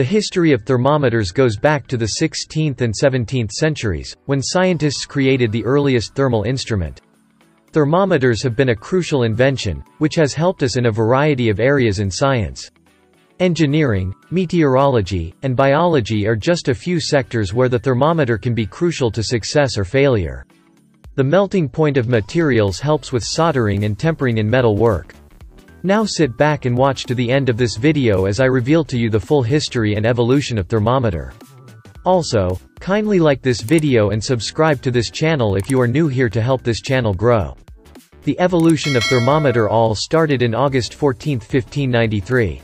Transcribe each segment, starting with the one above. The history of thermometers goes back to the 16th and 17th centuries, when scientists created the earliest thermal instrument. Thermometers have been a crucial invention, which has helped us in a variety of areas in science. Engineering, meteorology, and biology are just a few sectors where the thermometer can be crucial to success or failure. The melting point of materials helps with soldering and tempering in metal work. Now sit back and watch to the end of this video as I reveal to you the full history and evolution of thermometer. Also, kindly like this video and subscribe to this channel if you are new here to help this channel grow. The evolution of thermometer all started in August 14, 1593.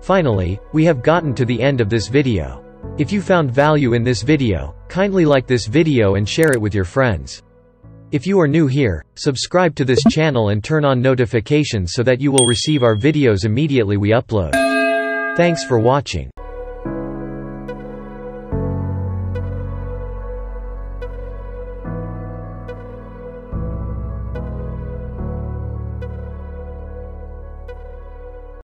Finally, we have gotten to the end of this video. If you found value in this video, kindly like this video and share it with your friends. If you are new here, subscribe to this channel and turn on notifications so that you will receive our videos immediately we upload. Thanks for watching.